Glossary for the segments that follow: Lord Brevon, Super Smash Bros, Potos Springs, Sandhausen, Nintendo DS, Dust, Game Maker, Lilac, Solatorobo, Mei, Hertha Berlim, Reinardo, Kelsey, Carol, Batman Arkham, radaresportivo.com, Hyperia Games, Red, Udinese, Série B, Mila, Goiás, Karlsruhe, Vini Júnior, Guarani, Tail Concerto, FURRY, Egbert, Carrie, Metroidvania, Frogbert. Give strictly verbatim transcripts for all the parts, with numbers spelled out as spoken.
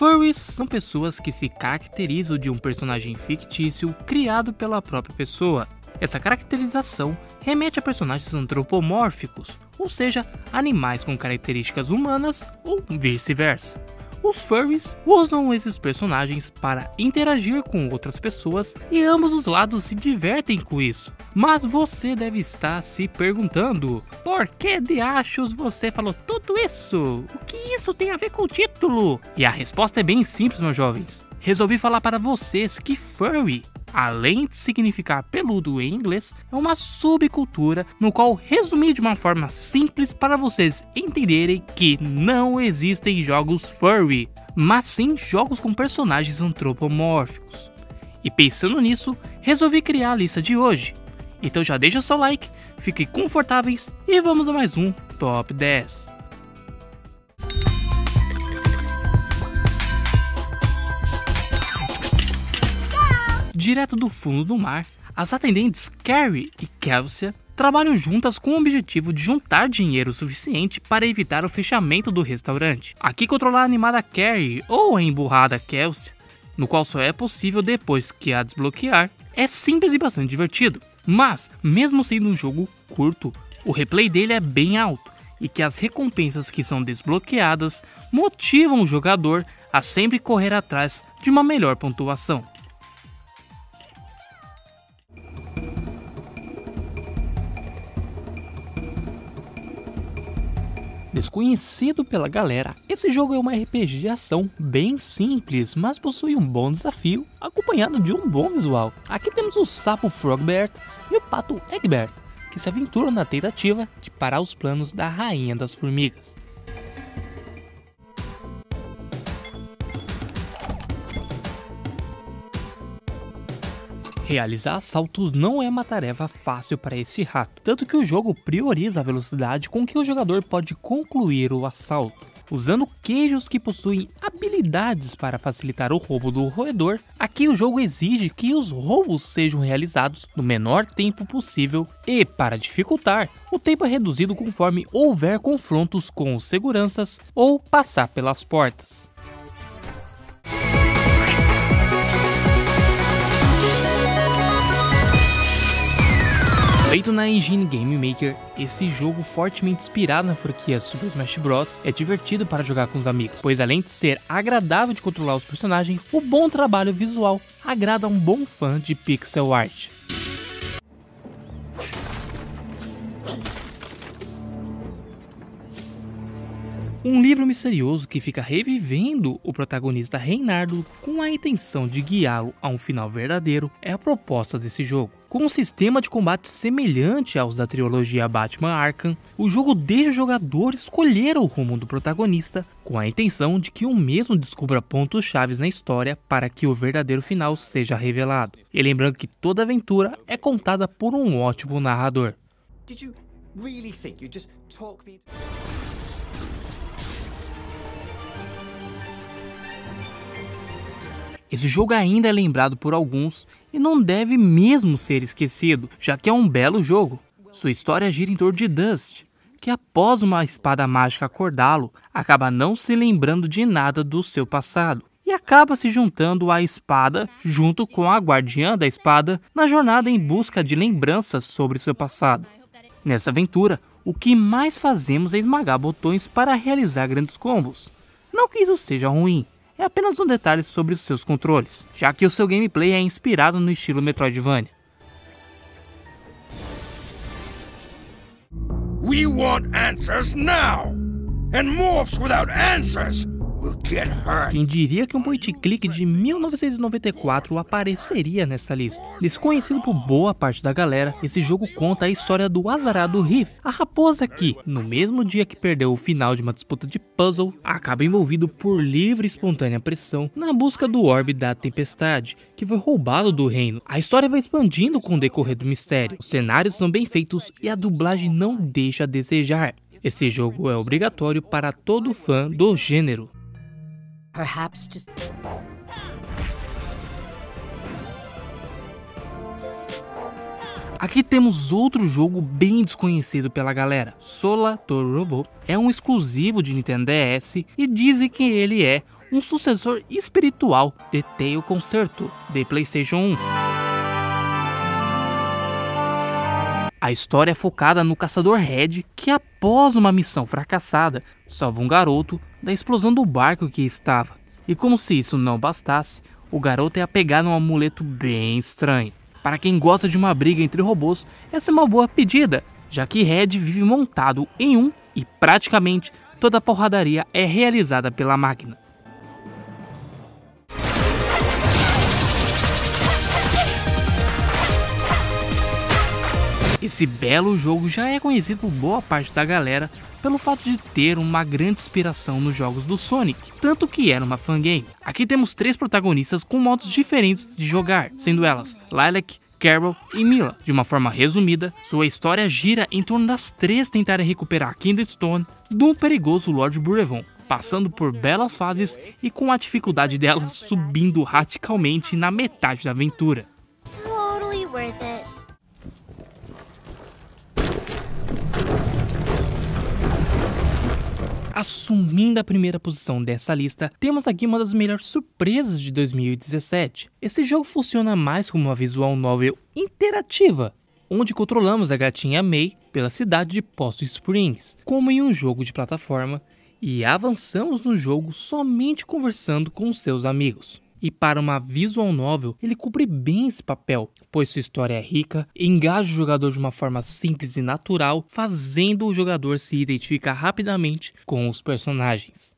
Furries são pessoas que se caracterizam de um personagem fictício criado pela própria pessoa. Essa caracterização remete a personagens antropomórficos, ou seja, animais com características humanas ou vice-versa. Os furries usam esses personagens para interagir com outras pessoas e ambos os lados se divertem com isso. Mas você deve estar se perguntando, por que de achos você falou tudo isso? O que isso tem a ver com o título? E a resposta é bem simples, meus jovens. Resolvi falar para vocês que furry, além de significar peludo em inglês, é uma subcultura no qual resumi de uma forma simples para vocês entenderem que não existem jogos furry, mas sim jogos com personagens antropomórficos. E pensando nisso, resolvi criar a lista de hoje. Então já deixa seu like, fiquem confortáveis e vamos a mais um Top dez. Direto do fundo do mar, as atendentes Carrie e Kelsey trabalham juntas com o objetivo de juntar dinheiro suficiente para evitar o fechamento do restaurante. Aqui controlar a animada Carrie ou a emburrada Kelsey, no qual só é possível depois que a desbloquear, é simples e bastante divertido. Mas, mesmo sendo um jogo curto, o replay dele é bem alto e que as recompensas que são desbloqueadas motivam o jogador a sempre correr atrás de uma melhor pontuação. Desconhecido pela galera, esse jogo é uma R P G de ação bem simples, mas possui um bom desafio, acompanhado de um bom visual. Aqui temos o sapo Frogbert e o pato Egbert, que se aventuram na tentativa de parar os planos da Rainha das Formigas. Realizar assaltos não é uma tarefa fácil para esse rato, tanto que o jogo prioriza a velocidade com que o jogador pode concluir o assalto. Usando queijos que possuem habilidades para facilitar o roubo do roedor, aqui o jogo exige que os roubos sejam realizados no menor tempo possível e, para dificultar, o tempo é reduzido conforme houver confrontos com os seguranças ou passar pelas portas. Feito na engine Game Maker, esse jogo fortemente inspirado na franquia Super Smash Bros é divertido para jogar com os amigos, pois além de ser agradável de controlar os personagens, o bom trabalho visual agrada um bom fã de pixel art. Um livro misterioso que fica revivendo o protagonista Reinardo com a intenção de guiá-lo a um final verdadeiro é a proposta desse jogo. Com um sistema de combate semelhante aos da trilogia Batman Arkham, o jogo deixa o jogador escolher o rumo do protagonista com a intenção de que o mesmo descubra pontos chaves na história para que o verdadeiro final seja revelado. E lembrando que toda aventura é contada por um ótimo narrador. Esse jogo ainda é lembrado por alguns e não deve mesmo ser esquecido, já que é um belo jogo. Sua história gira em torno de Dust, que após uma espada mágica acordá-lo, acaba não se lembrando de nada do seu passado e acaba se juntando à espada junto com a guardiã da espada na jornada em busca de lembranças sobre seu passado. Nessa aventura, o que mais fazemos é esmagar botões para realizar grandes combos. Não que isso seja ruim. É apenas um detalhe sobre os seus controles, já que o seu gameplay é inspirado no estilo Metroidvania. We want answers now. And morphs without answers will get hurt. Quem diria que um point click de mil novecentos e noventa e quatro apareceria nessa lista? Desconhecido por boa parte da galera, esse jogo conta a história do azarado Riff, a raposa que, no mesmo dia que perdeu o final de uma disputa de puzzle, acaba envolvido por livre e espontânea pressão na busca do orbe da tempestade, que foi roubado do reino. A história vai expandindo com o decorrer do mistério, os cenários são bem feitos e a dublagem não deixa a desejar. Esse jogo é obrigatório para todo fã do gênero. Perhaps just... Aqui temos outro jogo bem desconhecido pela galera. Solatorobo é um exclusivo de Nintendo D S e dizem que ele é um sucessor espiritual de Tail Concerto de PlayStation um. A história é focada no caçador Red que, após uma missão fracassada, salva um garoto da explosão do barco que estava. E como se isso não bastasse, o garoto é apegado a um amuleto bem estranho. Para quem gosta de uma briga entre robôs, essa é uma boa pedida, já que Red vive montado em um e praticamente toda a porradaria é realizada pela máquina. Esse belo jogo já é conhecido por boa parte da galera pelo fato de ter uma grande inspiração nos jogos do Sonic, tanto que era uma fangame. Aqui temos três protagonistas com modos diferentes de jogar, sendo elas Lilac, Carol e Mila. De uma forma resumida, sua história gira em torno das três tentarem recuperar Kindred Stone do perigoso Lord Brevon, passando por belas fases e com a dificuldade delas subindo radicalmente na metade da aventura. Totally worth it. Assumindo a primeira posição dessa lista, temos aqui uma das melhores surpresas de dois mil e dezessete. Esse jogo funciona mais como uma visual novel interativa, onde controlamos a gatinha Mei pela cidade de Potos Springs, como em um jogo de plataforma, e avançamos no jogo somente conversando com seus amigos. E para uma visual novel, ele cumpre bem esse papel, pois sua história é rica, engaja o jogador de uma forma simples e natural, fazendo o jogador se identificar rapidamente com os personagens.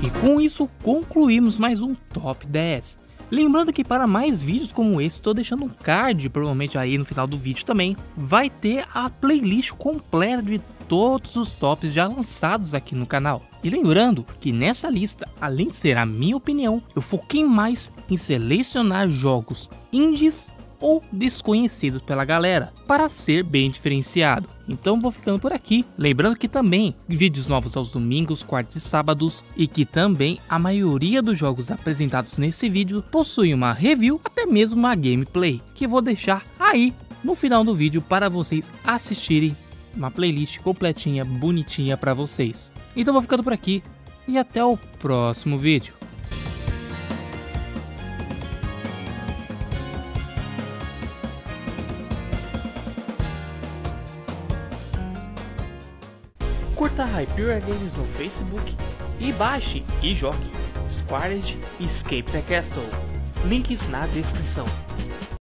E com isso concluímos mais um Top dez. Lembrando que para mais vídeos como esse, estou deixando um card, provavelmente aí no final do vídeo também, vai ter a playlist completa de todos os tops já lançados aqui no canal. E lembrando que nessa lista, além de ser a minha opinião, eu foquei mais em selecionar jogos indies ou desconhecidos pela galera, para ser bem diferenciado. Então vou ficando por aqui, lembrando que também vídeos novos aos domingos, quartos e sábados, e que também a maioria dos jogos apresentados nesse vídeo possui uma review, até mesmo uma gameplay, que vou deixar aí no final do vídeo para vocês assistirem, uma playlist completinha, bonitinha para vocês. Então vou ficando por aqui e até o próximo vídeo. Curta a Hyperia Games no Facebook e baixe e jogue Squared Escape the Castle. Links na descrição.